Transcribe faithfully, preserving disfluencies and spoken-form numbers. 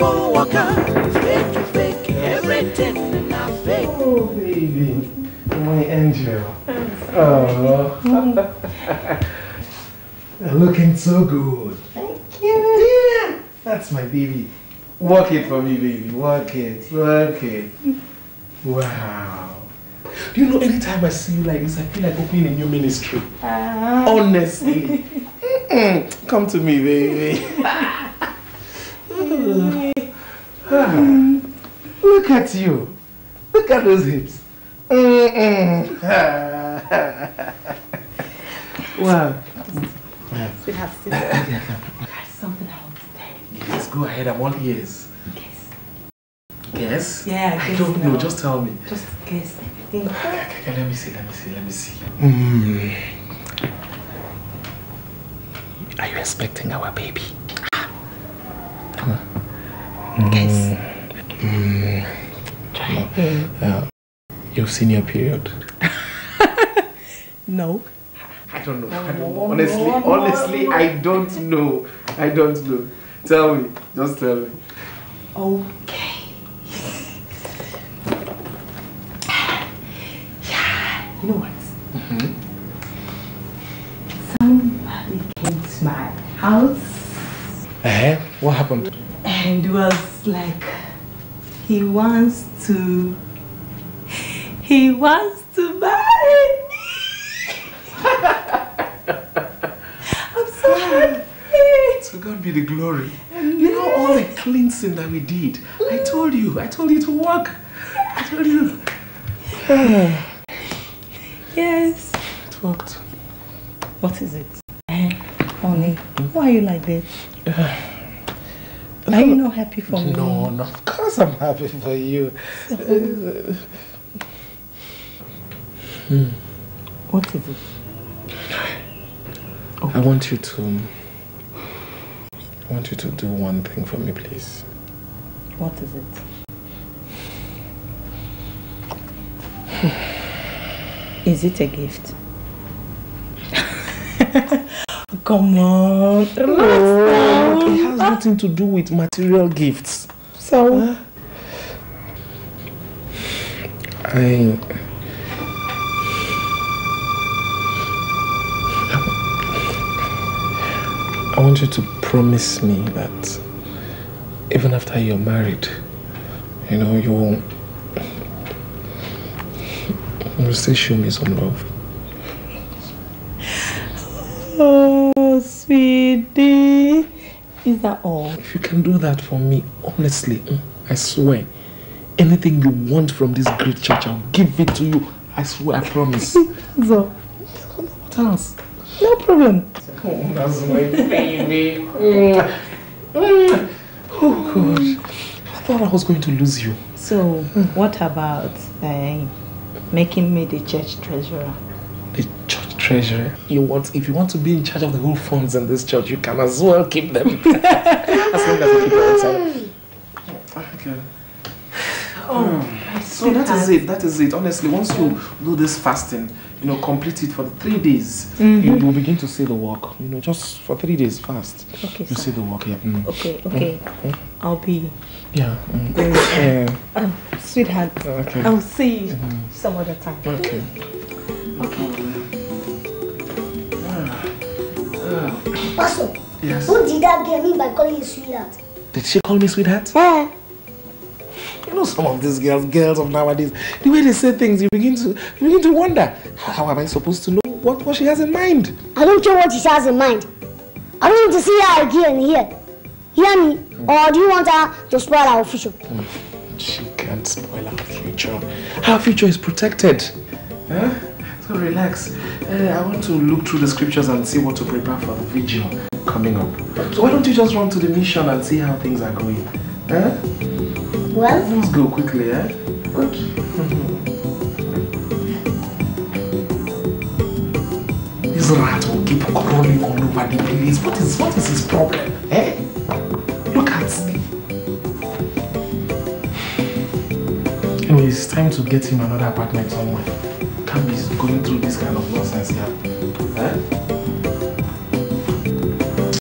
co-worker. Fake to fake, everything and I fake. Oh, baby. My angel. Oh. You're looking so good. Thank you. Yeah. That's my baby. Walk it for me, baby. Walk it. Walk it. Wow. Do you know, anytime I see you like this, I feel like opening a new ministry. Uh. Honestly. Mm-mm. Come to me, baby. Mm. Look at you. Look at those hips. Mm-mm. Wow. Sit up, sit up. I have something I want to tell you. Yes, go ahead. I want ears. Guess. Guess? Yeah, I guess. I don't know. No. Just tell me. Just guess everything. Okay, okay, okay. Let me see. Let me see. Let me see. Mm. Are you expecting our baby? Come on. Guess. Mm. Try again. Uh, you've seen your period? No. I don't know. No, I don't know. No, honestly, no, honestly, no. I don't know. I don't know. Tell me. Just tell me. Okay. Yeah. You know what? Mm-hmm. Somebody came to my house. Uh-huh. What happened? And it was like he wants to. He wants to marry me. I'm so happy. To God be the glory. And you know all the cleansing that we did. I told you. I told you to walk. I told you. Yes. It worked. What is it? Eh, honey, why are you like this? Are you not happy for me? No, no. Of course I'm happy for you. What is it? Okay. I want you to, I want you to do one thing for me, please. What is it? Is it a gift? Come on, relax now. It has nothing to do with material gifts. So, uh, I. I want you to promise me that even after you're married, you know, you will, you will still show me some love. Oh, sweetie. Is that all? If you can do that for me, honestly, I swear, anything you want from this great church, I'll give it to you. I swear, I promise. So, what else? No problem. Oh, that's my baby. Mm. Mm. Oh, God. I thought I was going to lose you. So, mm. what about uh, making me the church treasurer? The church treasurer? You want, if you want to be in charge of the whole funds in this church, you can as well keep them. As long as you keep them outside. Okay. Oh, mm. So that is it. That is it. Honestly, once you do this fasting, you know, complete it for the three days. Mm-hmm. You will begin to see the work. You know, just for three days fast. Okay. You see the work. Yeah. Mm. Okay. Okay. Mm. I'll be. Yeah. Mm. Mm. Uh, um, sweetheart. Okay. I'll see you mm. some other time. Okay. Okay. Uh, uh. Pastor. Yes. Who did that get me by calling you sweetheart? Did she call me sweetheart? Yeah. You know, some of these girls, girls of nowadays, the way they say things, you begin to, you begin to wonder, how am I supposed to know what, what she has in mind? I don't care what she has in mind. I don't need to see her again here. Hear me? Mm. Or do you want her to spoil our future? Mm. She can't spoil our future. Her future is protected. Huh? So relax. Uh, I want to look through the scriptures and see what to prepare for the vigil coming up. So why don't you just run to the mission and see how things are going? Huh? Well, let's go quickly, eh? Okay. This rat will keep crawling all over the place. What is what is his problem? Eh? Look at me. Anyway, it's time to get him another apartment somewhere. Can't be going through this kind of nonsense here. Eh?